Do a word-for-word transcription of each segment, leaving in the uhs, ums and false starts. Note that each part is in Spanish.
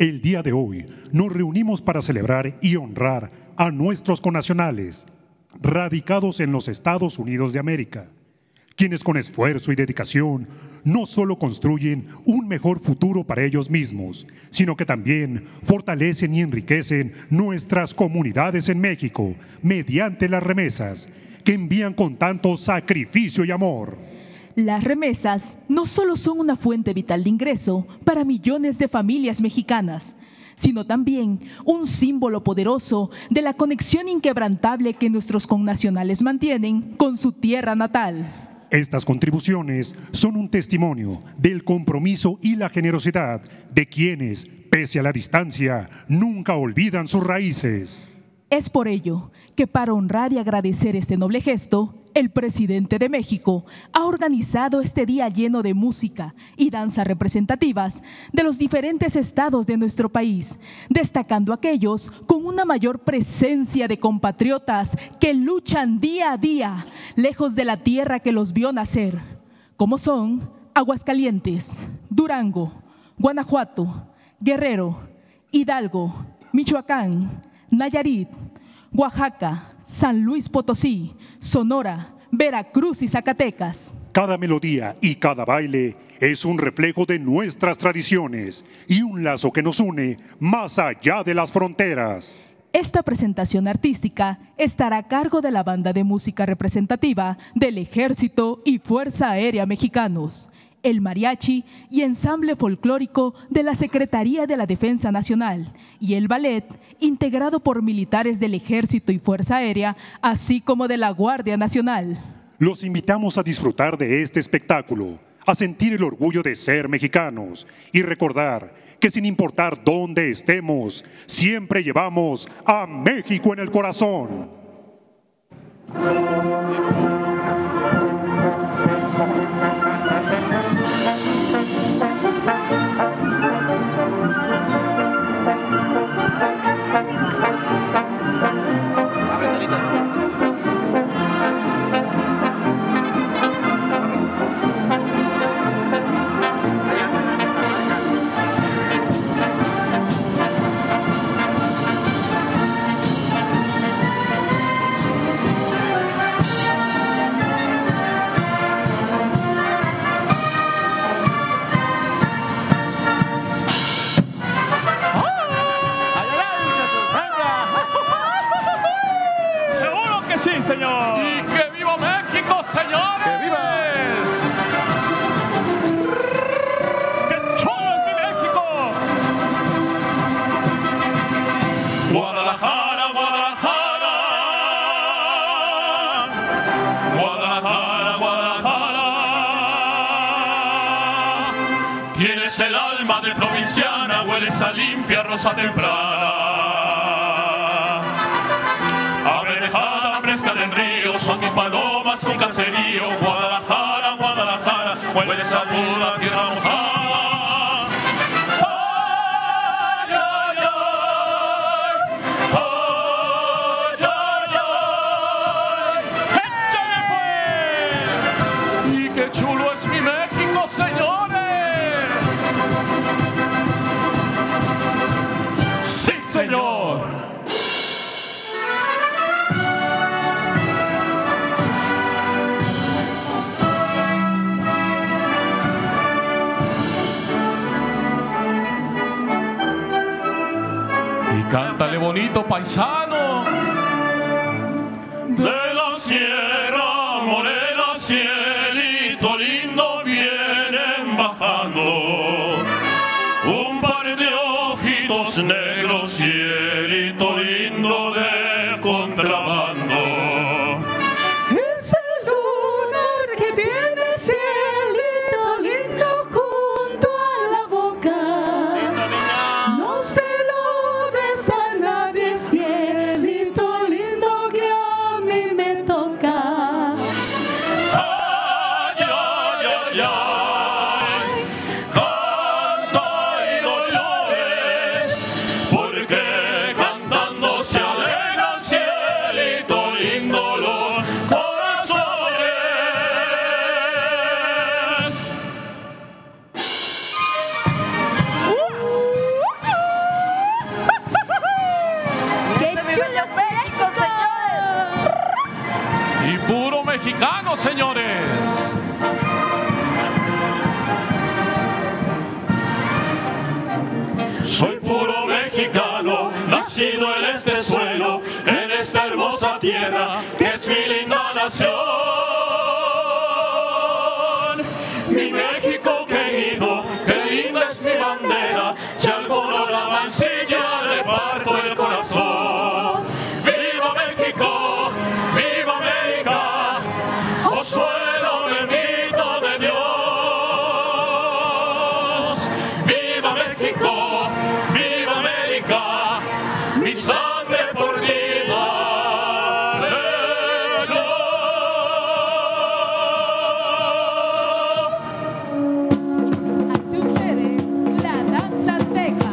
El día de hoy nos reunimos para celebrar y honrar a nuestros connacionales radicados en los Estados Unidos de América, quienes con esfuerzo y dedicación no solo construyen un mejor futuro para ellos mismos, sino que también fortalecen y enriquecen nuestras comunidades en México mediante las remesas que envían con tanto sacrificio y amor. Las remesas no solo son una fuente vital de ingreso para millones de familias mexicanas, sino también un símbolo poderoso de la conexión inquebrantable que nuestros connacionales mantienen con su tierra natal. Estas contribuciones son un testimonio del compromiso y la generosidad de quienes, pese a la distancia, nunca olvidan sus raíces. Es por ello que para honrar y agradecer este noble gesto, el presidente de México ha organizado este día lleno de música y danzas representativas de los diferentes estados de nuestro país, destacando aquellos con una mayor presencia de compatriotas que luchan día a día lejos de la tierra que los vio nacer, como son Aguascalientes, Durango, Guanajuato, Guerrero, Hidalgo, Michoacán, Nayarit, Oaxaca, San Luis Potosí, Sonora, Veracruz y Zacatecas. Cada melodía y cada baile es un reflejo de nuestras tradiciones y un lazo que nos une más allá de las fronteras. Esta presentación artística estará a cargo de la Banda de Música Representativa del Ejército y Fuerza Aérea Mexicanos, el Mariachi y Ensamble Folclórico de la Secretaría de la Defensa Nacional y el Ballet, integrado por militares del Ejército y Fuerza Aérea, así como de la Guardia Nacional. Los invitamos a disfrutar de este espectáculo, a sentir el orgullo de ser mexicanos y recordar que sin importar dónde estemos, siempre llevamos a México en el corazón. Hueles a limpia rosa temprana, abrevejada fresca del río, son tus palomas un caserío. Guadalajara, Guadalajara, hueles a pura tierra mojada. Ay, ay, ay, ay, ay, ay. ¡Échale, pues! Y qué chulo es mi México, señores. Señor. Y cántale bonito, paisano, de la sierra morena, cielito lindo, vienen bajando un par de ojitos negros. Cielito lindo de contrabando. Es el lunar que tiene cielito lindo junto a la boca. No se lo des a nadie, cielito lindo que a mí me toca. Ay, ay, ay, ay. Porque Venado, señores. Soy puro mexicano, nacido en este suelo, en esta hermosa tierra que es mi linda nación. Mi México querido, qué linda es mi bandera, si alguno la mancilla le parto el corazón. ¡Viva México! ¡Viva América! ¡Oh suelo bendito de Dios! ¡Viva México! Mi sangre por ti daré. Ante ustedes, la danza azteca.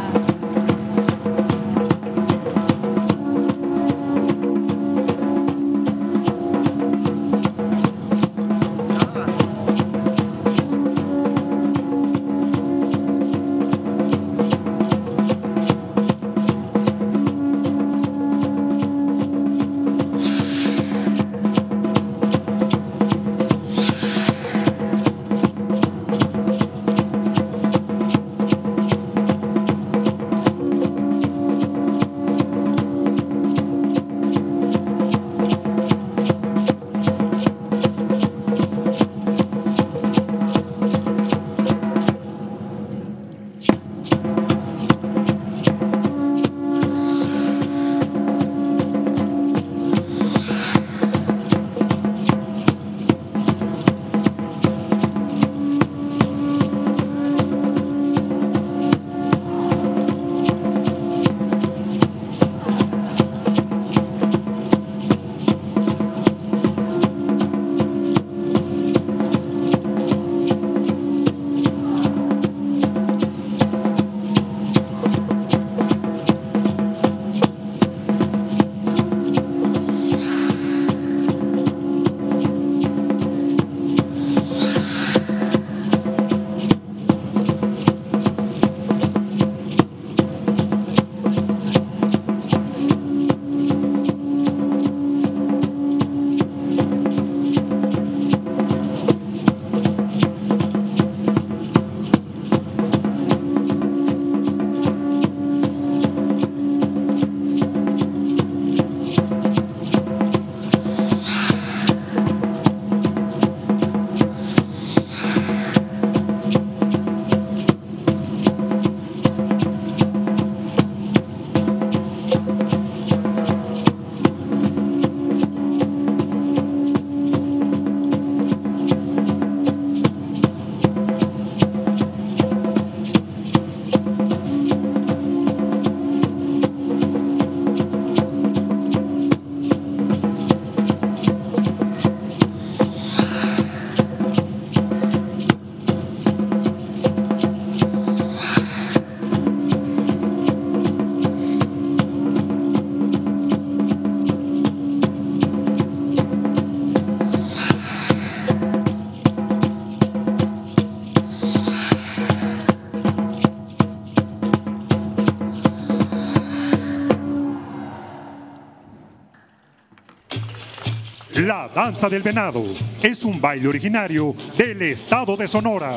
La danza del venado es un baile originario del estado de Sonora.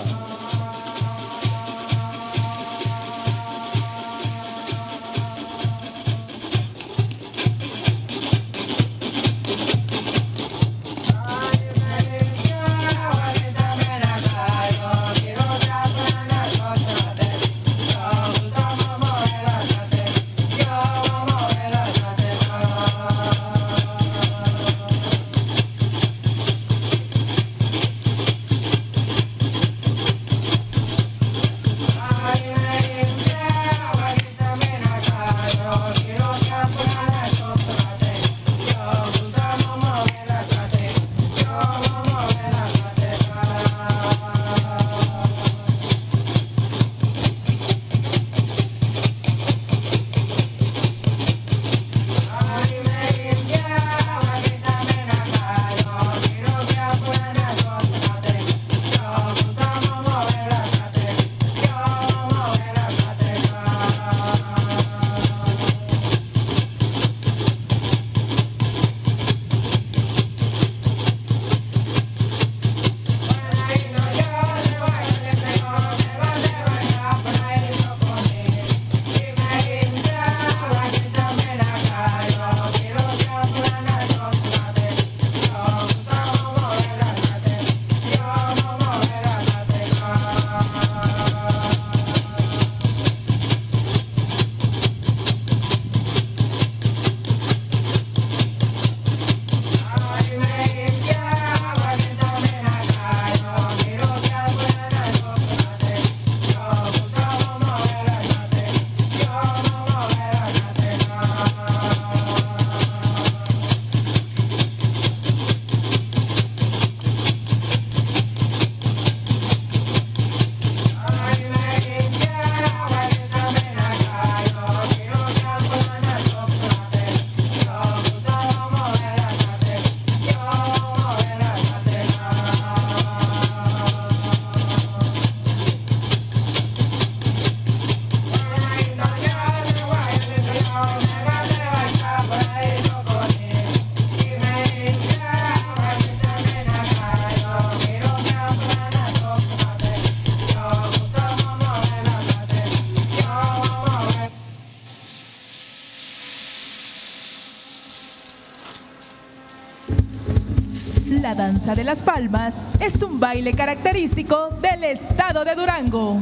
La Danza de las Palmas es un baile característico del estado de Durango.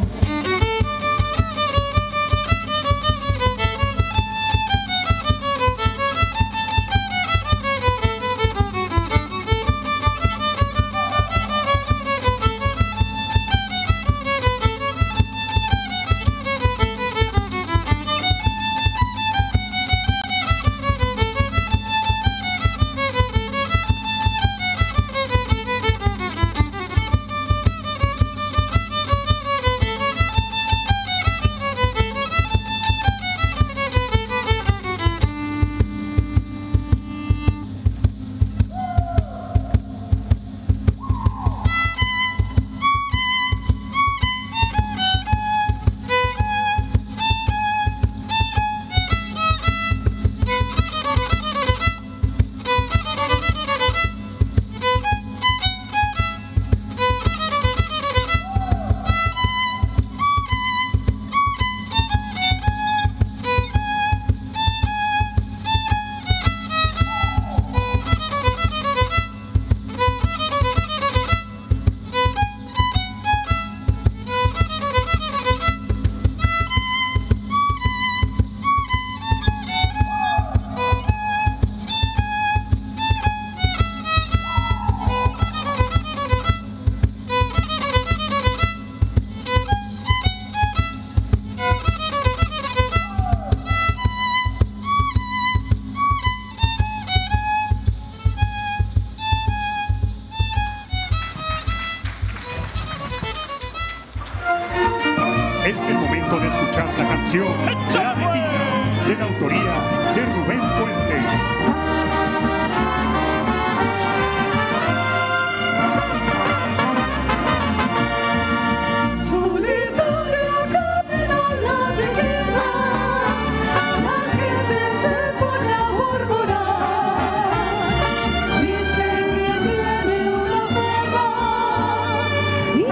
Es el momento de escuchar la canción La Medina, de la autoría de Rubén Fuentes. Solitaria camina la Medina, la gente se pone a murmurar. Dicen que tiene una boda, dicen que tiene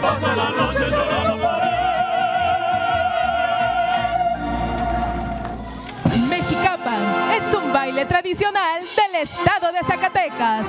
paso la noche llorando por él. Mexicapan es un baile tradicional del estado de Zacatecas.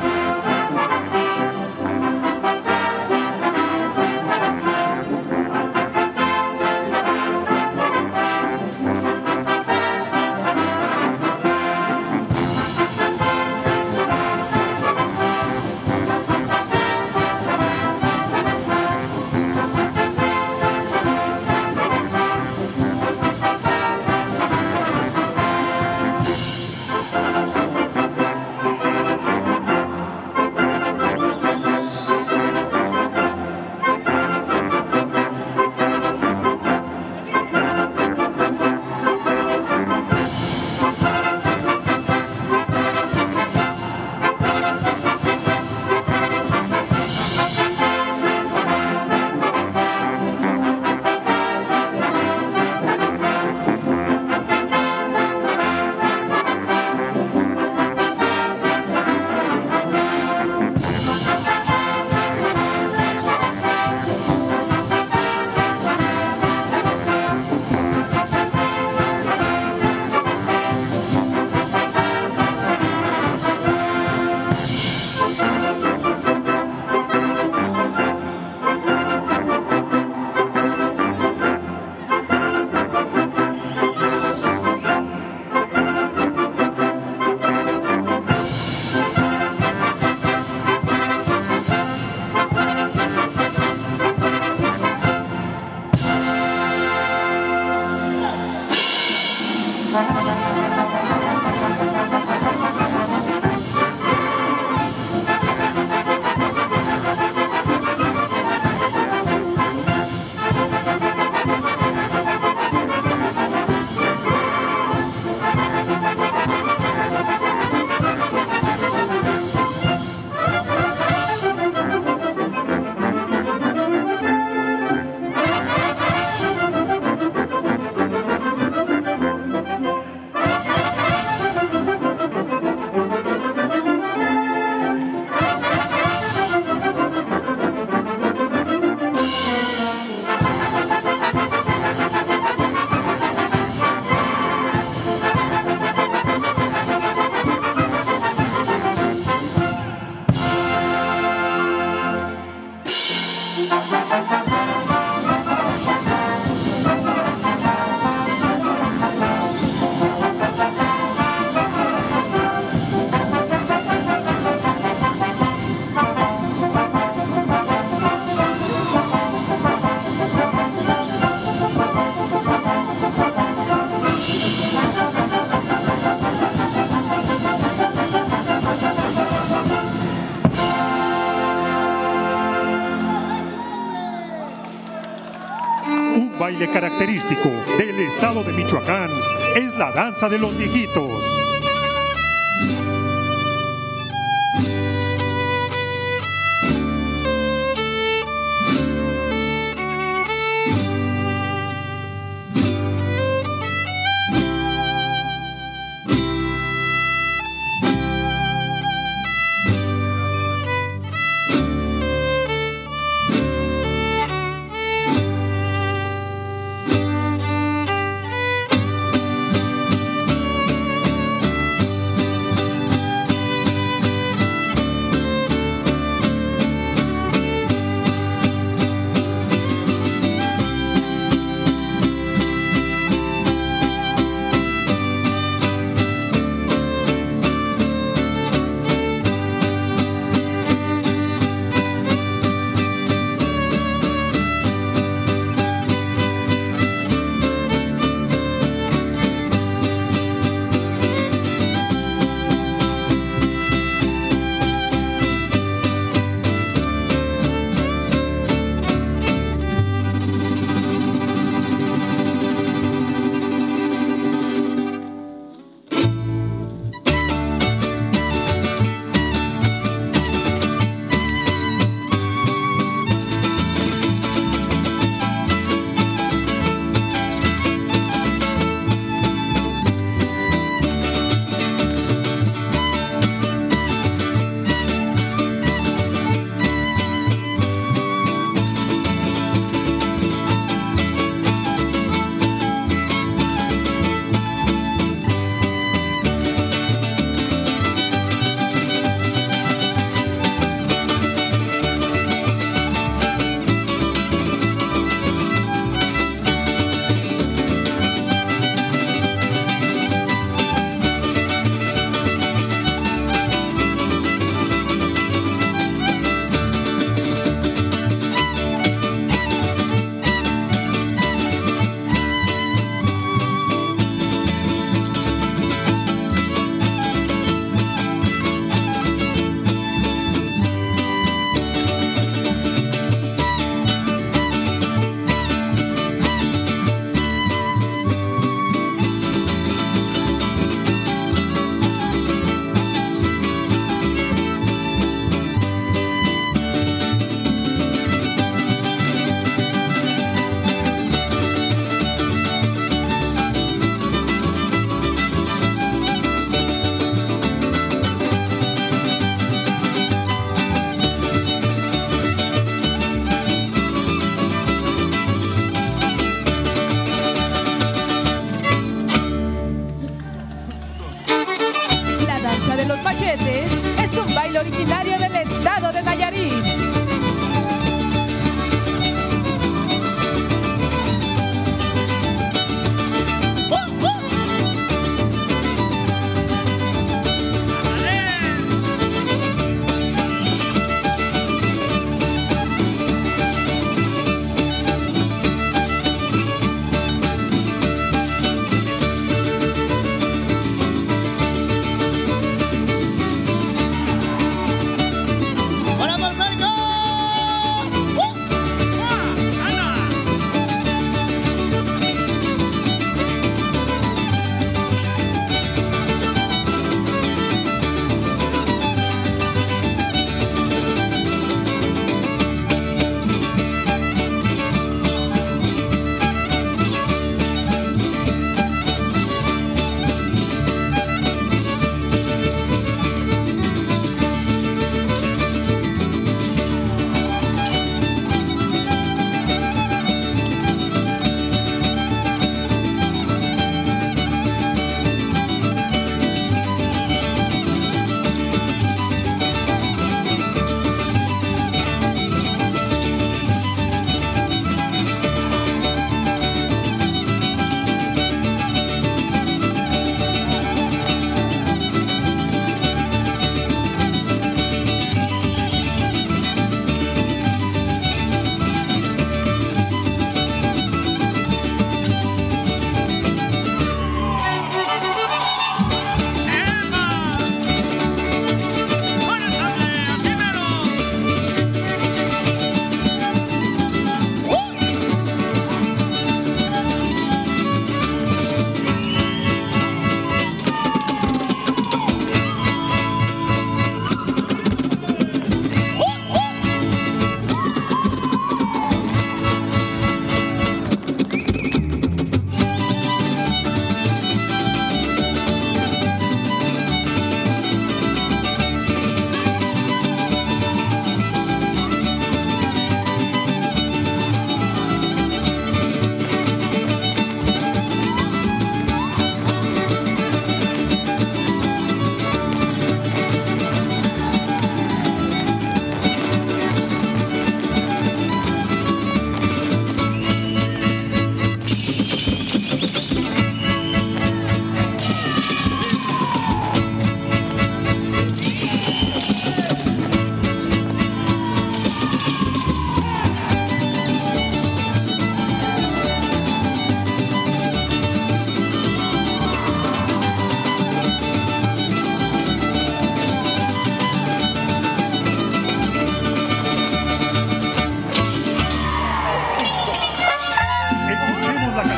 Baile característico del estado de Michoacán es la danza de los viejitos.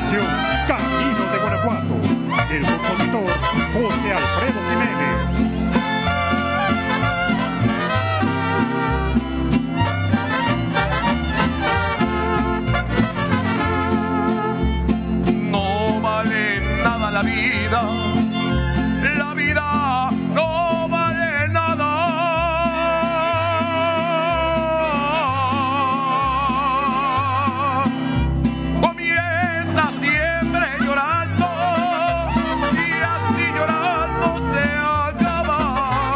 canción Caminos de Guanajuato, del compositor José Alfredo Jiménez. La vida, la vida no vale nada. Comienza siempre llorando y así llorando se acaba.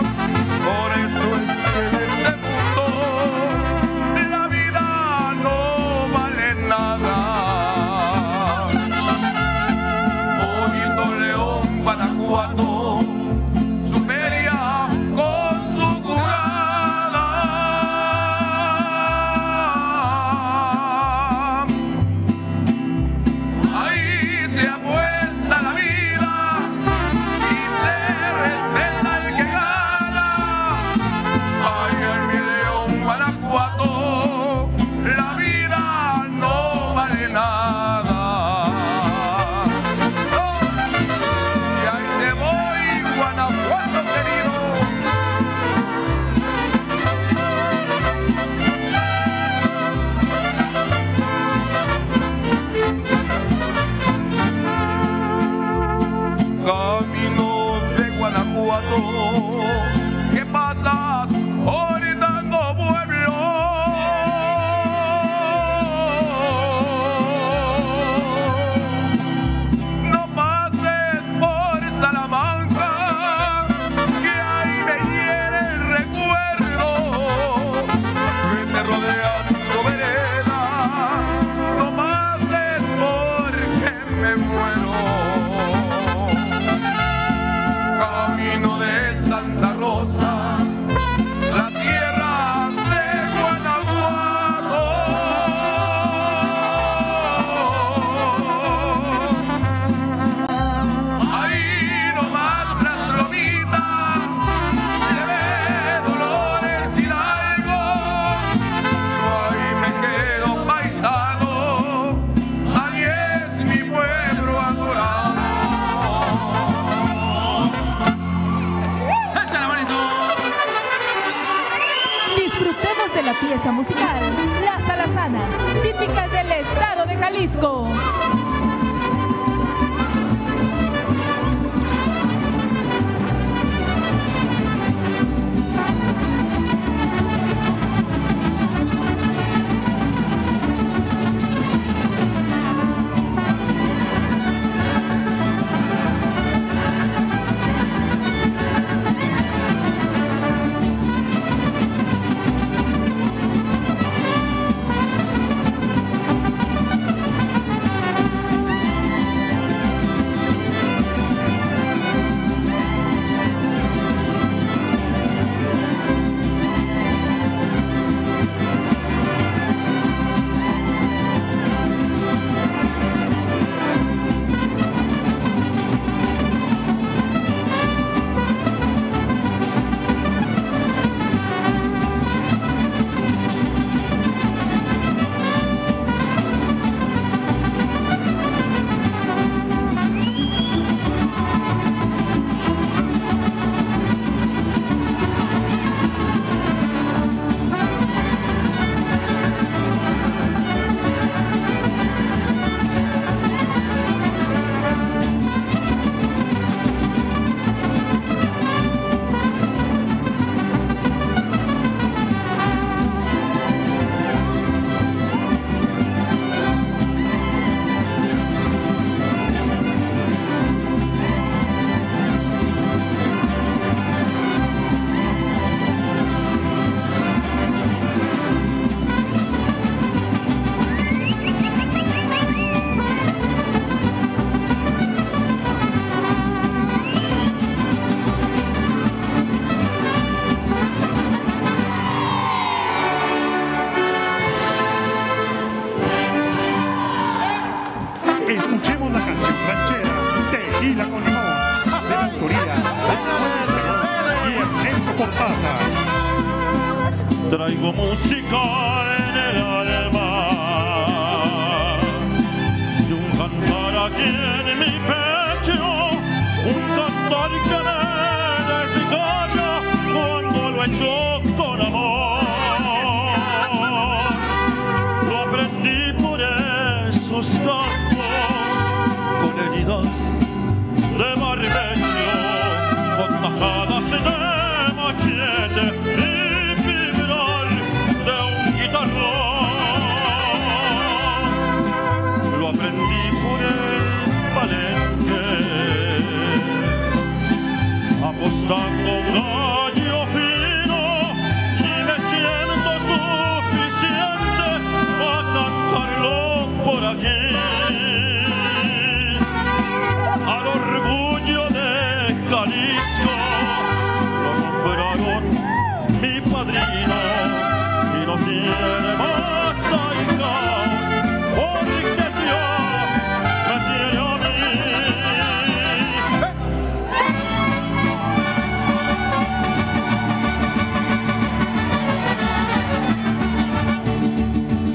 Por eso es que en este mundo la vida no vale nada. Guanajuato supera con su jugada. Ahí se apuesta la vida y se receta el que gana. Ay, en mi León, Guanajuato, la vida no vale nada. ¿Qué pasas olvidando pueblo? No pases por Salamanca, que ahí me hiere el recuerdo. Vete rodeando veredas, no pases porque me muero. Camino de Santa Rosa, la tierra de Guanajuato. Ahí nomás las lomitas, se ve Dolores Hidalgo. Ahí me quedo paisano, ahí es mi pueblo adorado. Disfrutemos de la pieza musical Las Alazanas, típicas del estado de Jalisco. Escuchemos la canción ranchera Tequila con Limón, de la autoría de Ernesto Cortázar. Traigo música en el alma de un cantar en mi pecho un doctor que me desgarra cuando lo echo con amor. Lo aprendí por esos campos con heridas de barbecho, con tajadas de machete y vibrar de un guitarrón. Lo aprendí por el palenque, apostando un gallo fino, y me siento suficiente para cantarlo por aquí. Al orgullo de Jalisco lo nombraron mi padrino, y no tiene más alcance porque Dios me tiene a mí.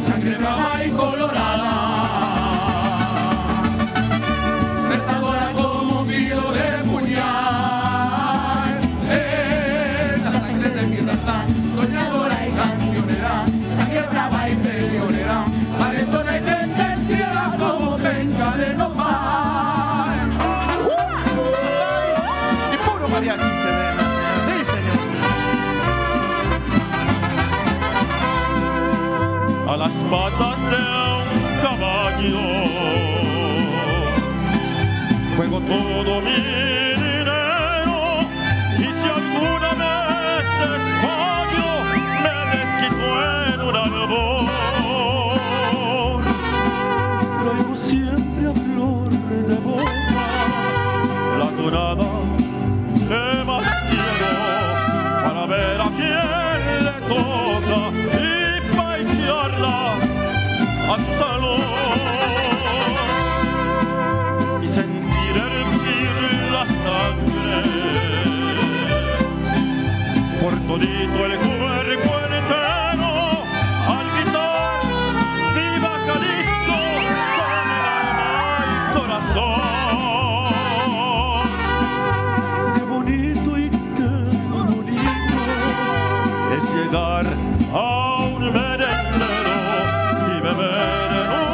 Sangre brava y colorada, brava y peleonera, valentona y tendenciera como venga de nopal. ¡Uh! ¡Y puro mariachi se ve! ¡Sí, señor! A las patas de un caballo juego todo mi dinero, y si alguna vez desfallo me desquito en un albor. Traigo siempre a flor de boca la dorada que más quiero, para ver a quién le toca y paicharla a su salón, y sentir hervir la sangre por todito el cuerpo entero. Qué bonito y qué bonito es llegar a un merendero y beber en un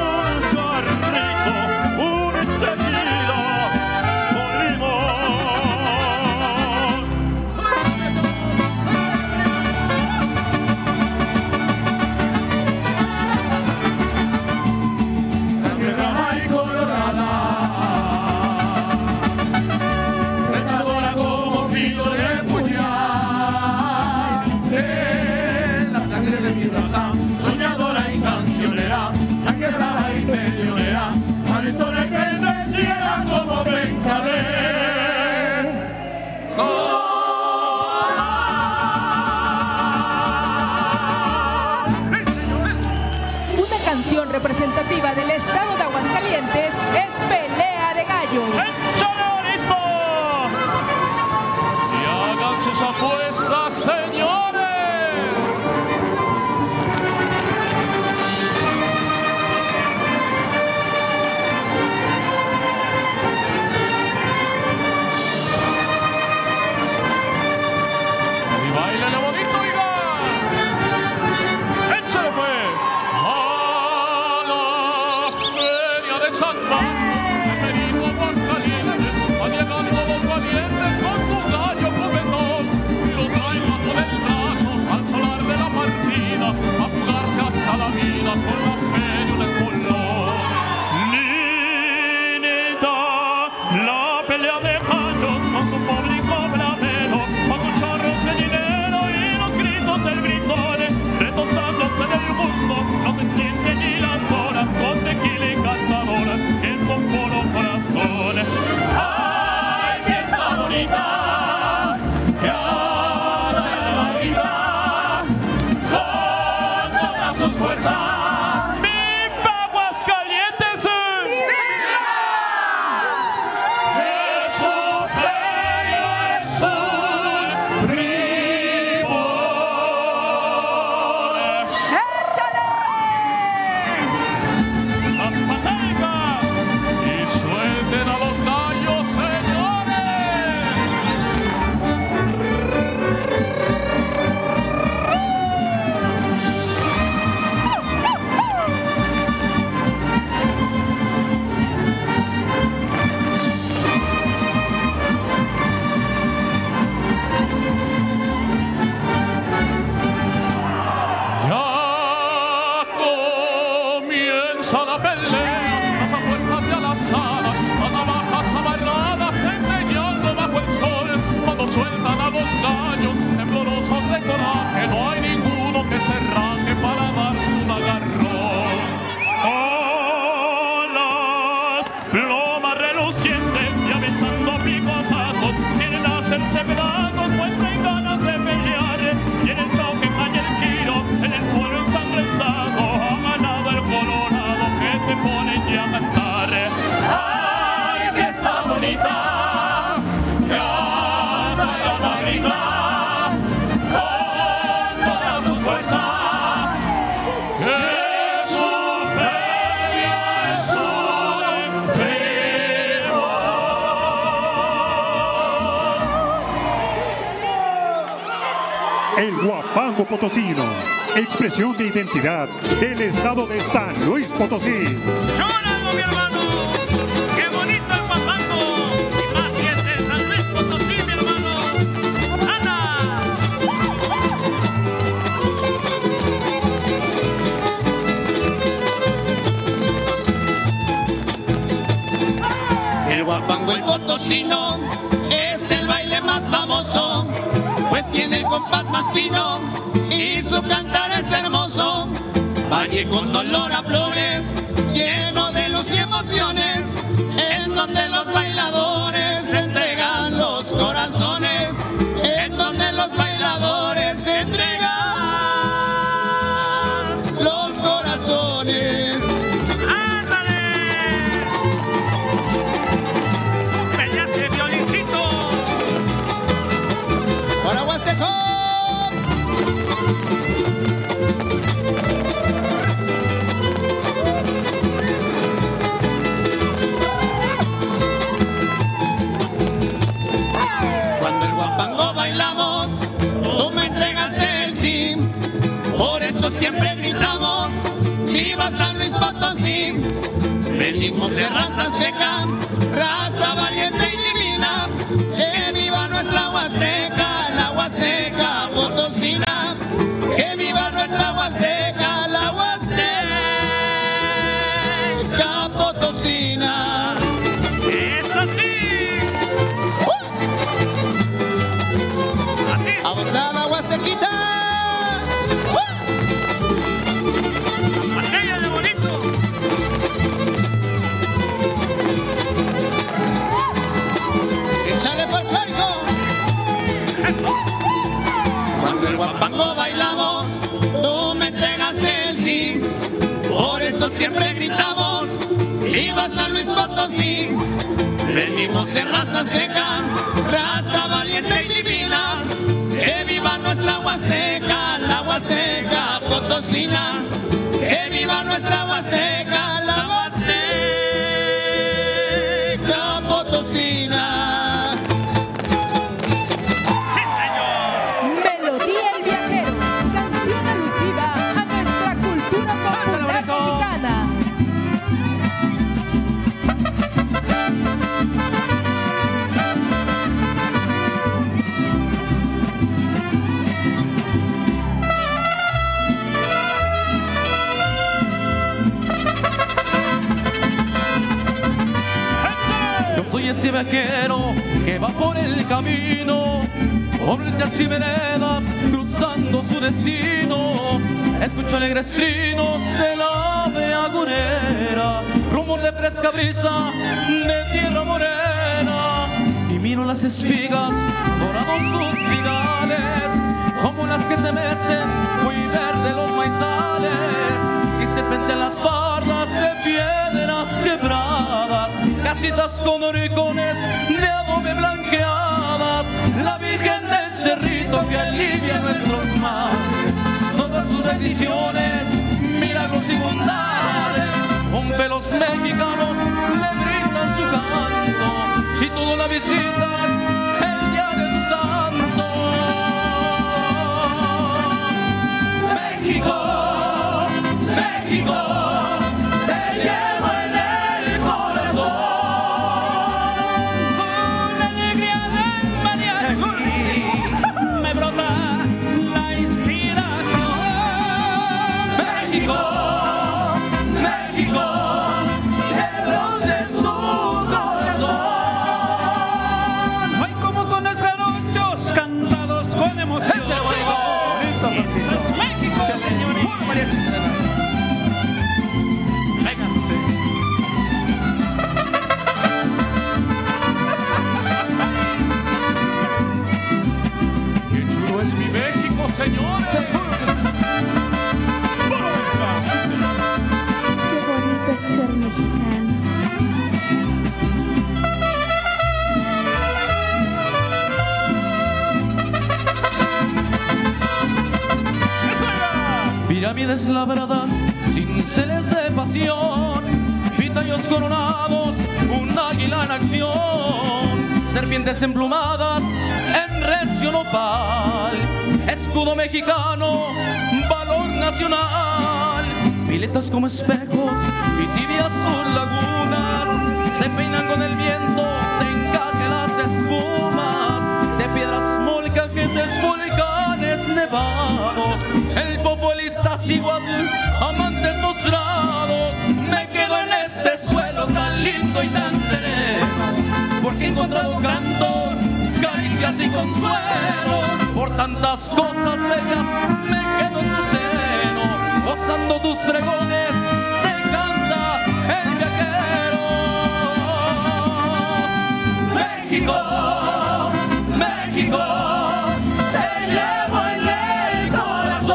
carrito un tequila con limón. Sangre brava y colorada, sangre brava y peleonera, valentona que venciera como venga de nopal. Una canción representativa del estado de Aguascalientes es Pelea de Gallos. ¡Échale bonito! Y hagan sus apuestas, señores. Siente ni las horas con tequila encantadora. peleas, las apuestas y a las alas, las navajas amarradas, empeñando bajo el sol. Cuando sueltan a dos gallos, temblorosos de coraje, no hay ninguno que se raje para darse un agarrón. Con las plomas relucientes y aventando picotazos, quieren hacerse pedazos, muestren ganas de pelear. Y en el choque cae el giro, en el suelo ensangrentado, ha ganado el colorado que se pone ya a cantar. ¡Ay, fiesta bonita! ¡Casa de la madrina! ¡Con todas sus fuerzas! ¡Que su feria es un emperador! El Huapango Potosino, expresión de identidad del estado de San Luis Potosí. ¡Chóralo, mi hermano! ¡Qué bonito el Huapango! ¡Y más si es de San Luis Potosí, mi hermano! ¡Ana! El Huapango, el potosino, es el baile más famoso, pues tiene el compás más fino y su cantar es hermoso. Valle con olor a flores, lleno de luz y emociones, en donde los bailadores entregan los corazones, en donde los bailadores entregan los corazones. ¡Ándale! ¡Peleas el violincito! ¡Para Huastejón! Siempre gritamos, ¡viva San Luis Potosí! Venimos de raza azteca, raza valiente y divina, ¡que viva nuestra Huasteca, la Huasteca potosina! ¡Que viva nuestra Huasteca, la Huasteca potosina! ¡Es así! ¡Uh! ¡Así! ¡Abusada Huastequita! Cuando el Huapango bailamos, tú me entregaste el sí, por eso siempre gritamos, ¡viva San Luis Potosí! Venimos de raza azteca, raza valiente y divina, ¡que viva nuestra Huasteca, la Huasteca potosina! ¡Que viva nuestra Huasteca, la Huasteca potosina! Soy ese vaquero que va por el camino, por brechas y veredas cruzando su destino. Escucho alegres trinos de la ave agorera, rumor de fresca brisa de tierra morena. Y miro las espigas, dorados sus trigales, como las que se mecen muy verde los maizales. Y se prenden las bardas de piedras quebradas, casitas con horcones de adobe blanqueadas. La Virgen del Cerrito que alivia nuestros males, todas sus bendiciones, milagros y bondades. Hombre, los mexicanos le brindan su canto y todos la visitan el día de su santo. México, México, te llevo en el corazón. Con la alegría del mariachi me brota la inspiración. México, México. y deslabradas, cinceles de pasión, pitayos coronados, un águila en acción, serpientes emplumadas en recio nopal, escudo mexicano, valor nacional, piletas como espejos y tibias sus lagunas, se peinan con el viento, te encaje las espumas, de piedras molcajetes volcanes nevados, el populista Cihuatl, amantes mostrados, me quedo en este suelo tan lindo y tan sereno, porque he encontrado cantos, caricias y consuelos, por tantas cosas bellas me quedo en tu seno, gozando tus pregones, te canta el viajero. México, México, te llevo en el corazón,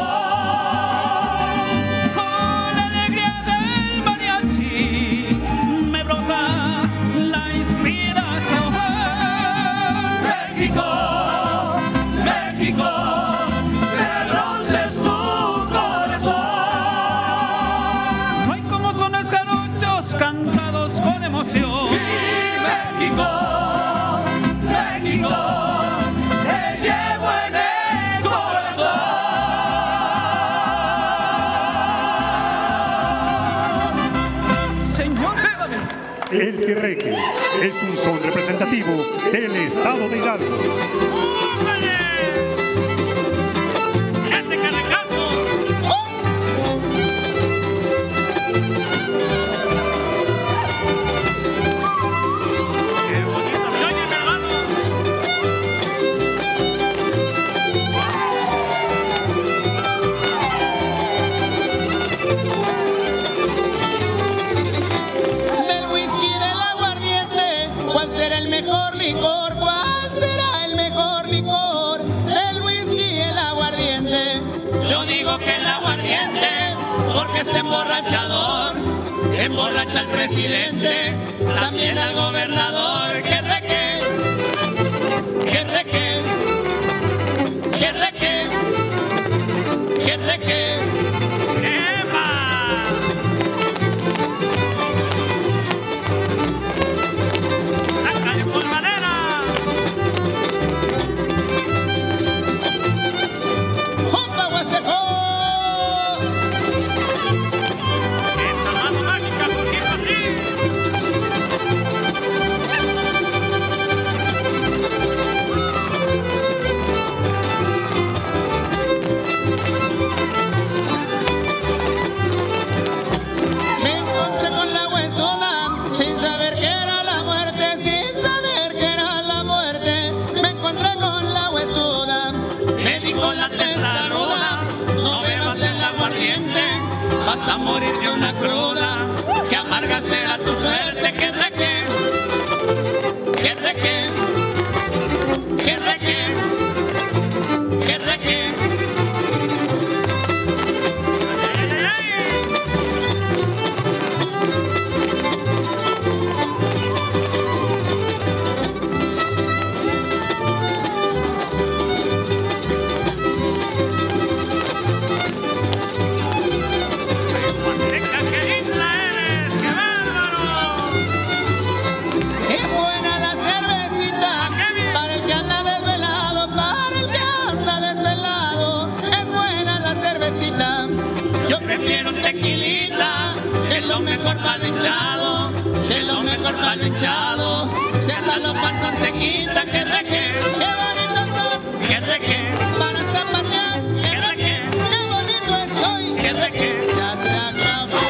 con la alegría del mariachi me brota la inspiración. México, México, te roces tu corazón. Ay, como son los jarochos cantados con emoción. Y México, México, te llevo en el corazón. Señor, llévame. El querreque es un son representativo del estado de Hidalgo. Es emborrachador, emborracha al presidente, también al gobernador. Que reque, que reque, que reque, que reque. ¡Eva! ¡Saca de polvadera! ¡Opa, Huasteco! Vas a morir de una cruda, que amarga será tu suerte. Que reque, que reque, que reque, que reque. Palo hinchado, de lo mejor palo hinchado, si hasta los panzas se quita. Que reque, qué bonito son, que reque, para zapatear, que reque, qué bonito estoy, que reque, ya se acabó.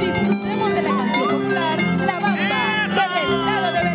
Disfrutemos de la canción popular La Bamba del estado de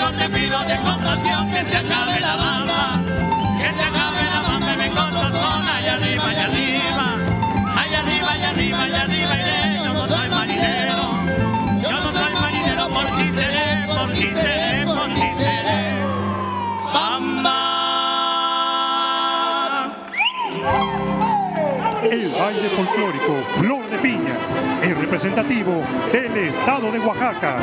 pido, te pido de compasión que se acabe la bamba, que se acabe la bamba y vengo a otra zona, allá arriba, allá arriba, allá arriba, allá arriba, allá arriba, iré, yo no soy marinero, yo no soy marinero, por ti seré, por ti seré, por ti seré, bamba. El baile folclórico Flor de Piña es representativo del estado de Oaxaca.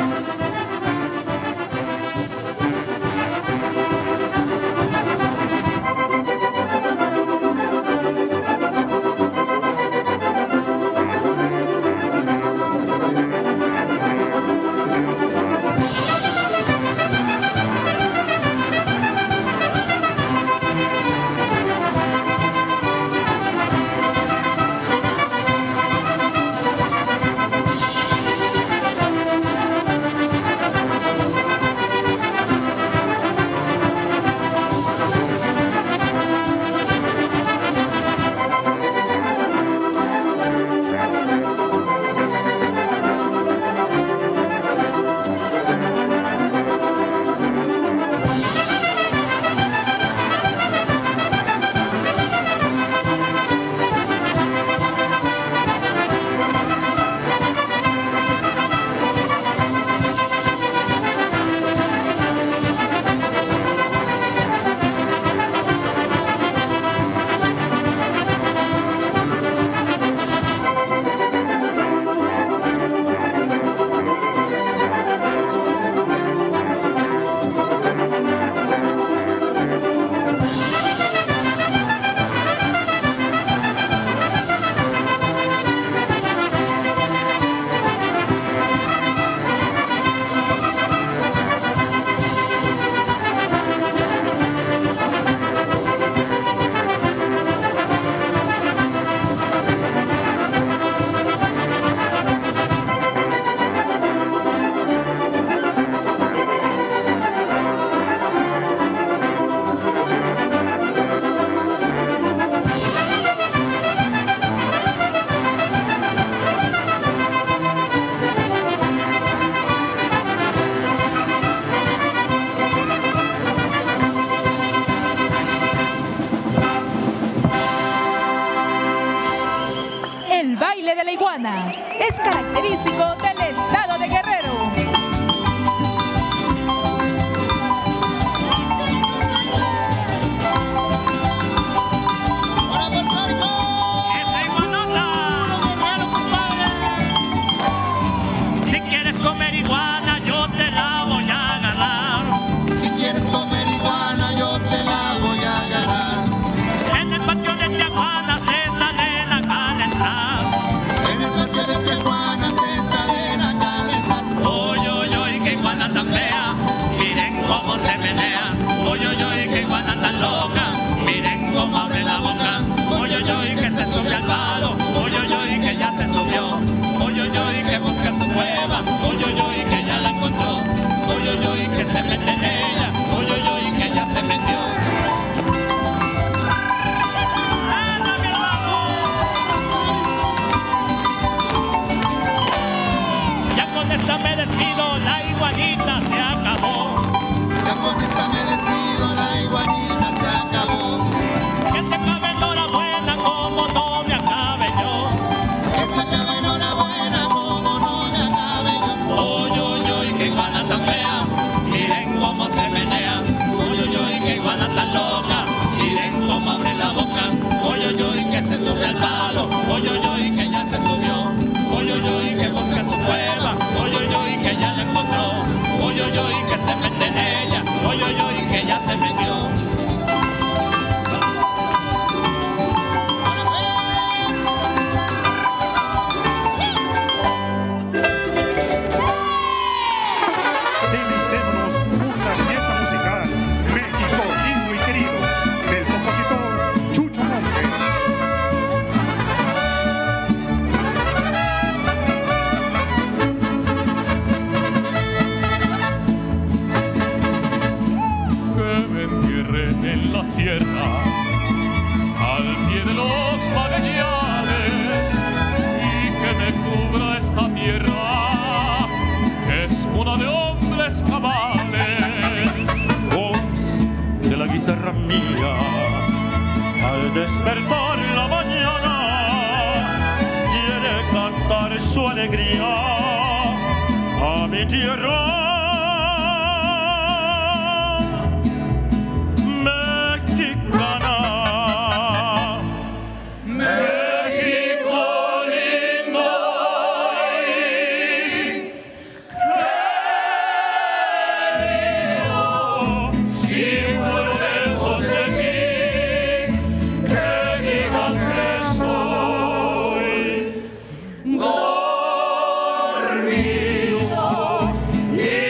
Es característico del estado de Guerrero. ¡Hola, Puerto Rico! ¡Esa iguanota! ¡Guerrero, compadre! Si quieres comer iguana, yo te la voy a agarrar. Si quieres comer iguana, yo te la voy a agarrar. En el patio de Tijuana se salen a calentar. Que iguana se salen a calentar. Uy, uy, uy, que iguana tan fea, miren cómo se menea. Uy, uy, uy, que iguana tan loca, miren cómo abre la boca. Uy, uy, uy, que se sube al palo, uy, uy, uy, que ya se subió. Uy, uy, uy, que busca su cueva, uy, uy, uy, que ya la encontró. Uy, uy, uy, que se mete en ella, uy, uy, uy, que ya se metió. Me despido, la iguanita se acabó. Ya con esta me despido, la iguanita se acabó. Que se acabe en hora buena como no me acabe yo. Que se acabe en hora buena como no me acabe yo. Uy, uy, uy, que iguana tan fea, miren cómo se menea. Uy, uy, uy, que iguana tan loca, miren cómo abre la boca. Uy, uy, uy, que se sube al palo. Uy, uy, uy, que ya se subió. Uy, uy, uy, que busca su cueva, uy, uy, uy, que ya la encontró, uy, uy, uy, que se mete en ella, uy, uy, uy, que ya se metió. Deleitémonos una pieza musical, México lindo y querido, del compositor Chucho López. En la sierra, al pie de los magallanes, y que me cubra esta tierra, que es cuna de hombres cabales. alegría a mi tierra mexicana. México lindo y querido, si muy lejos de ti, que digan que soy dormido. Yeah.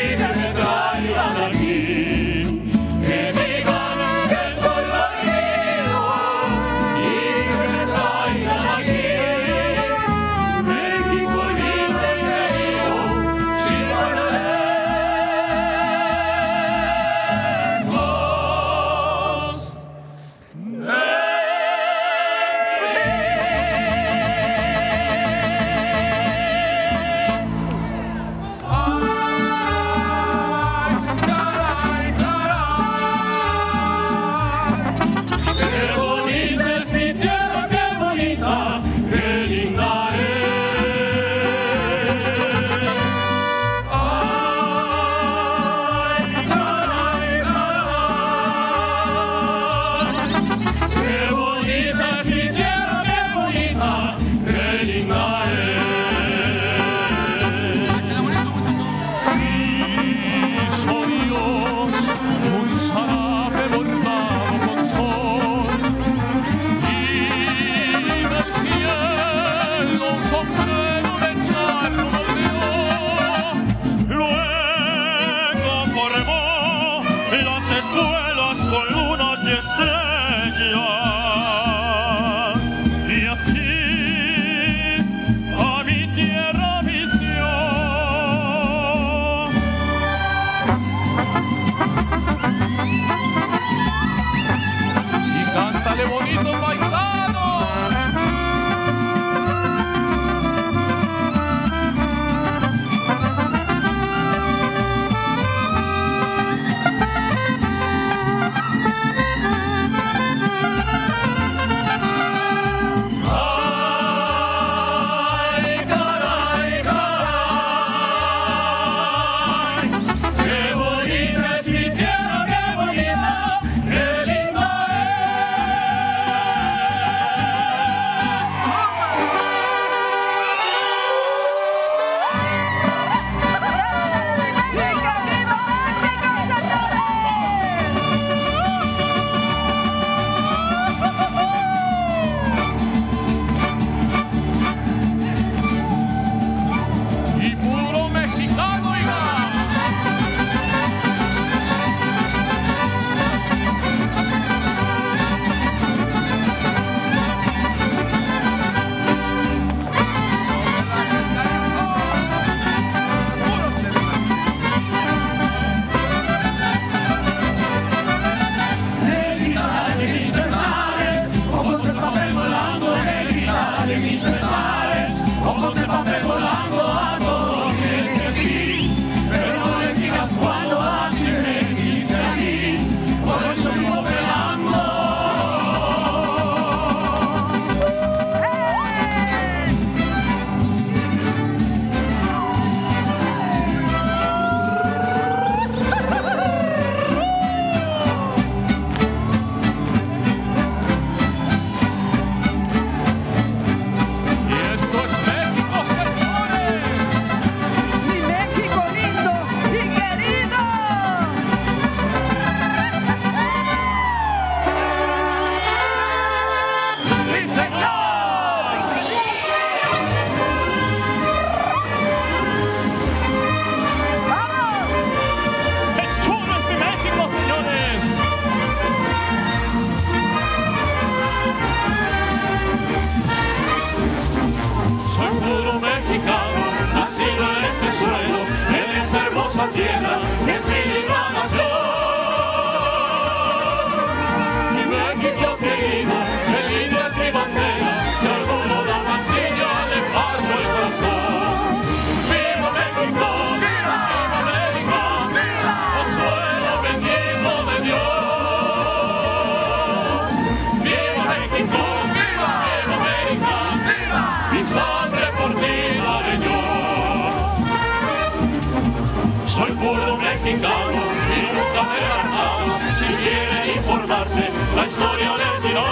noche quieren informarse, la historia les dirá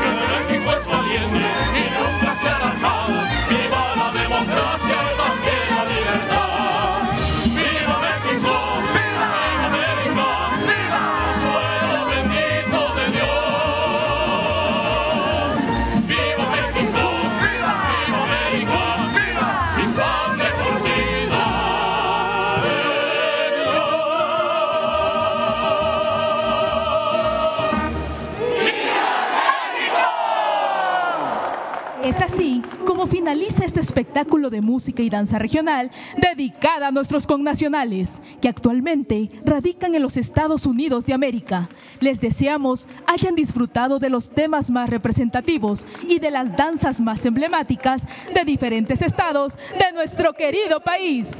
que México es valiente y nunca se arranca. ¡Viva la democracia y también la libertad! ¡Viva México! ¡Viva América! ¡Viva suelo bendito de Dios! ¡Viva México! ¡Viva! ¡Viva América! ¡Viva mi sangre curtida! Es así como finaliza este espectáculo de música y danza regional dedicada a nuestros connacionales que actualmente radican en los Estados Unidos de América. Les deseamos hayan disfrutado de los temas más representativos y de las danzas más emblemáticas de diferentes estados de nuestro querido país.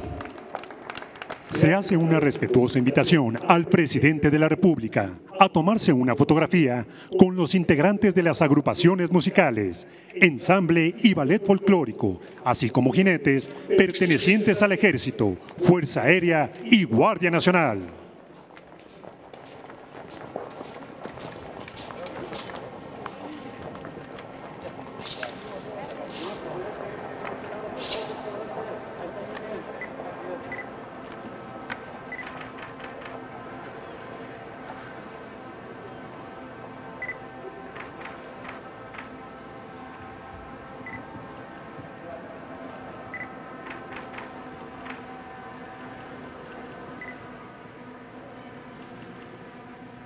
Se hace una respetuosa invitación al presidente de la República a tomarse una fotografía con los integrantes de las agrupaciones musicales, ensamble y ballet folclórico, así como jinetes pertenecientes al Ejército, Fuerza Aérea y Guardia Nacional.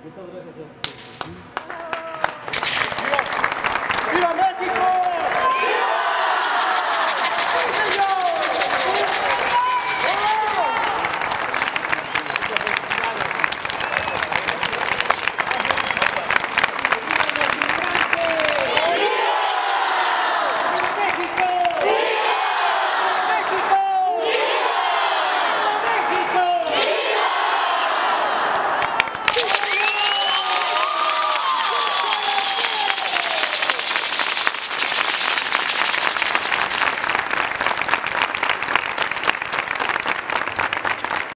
Muchas gracias. ¡Viva México!